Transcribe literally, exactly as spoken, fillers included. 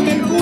del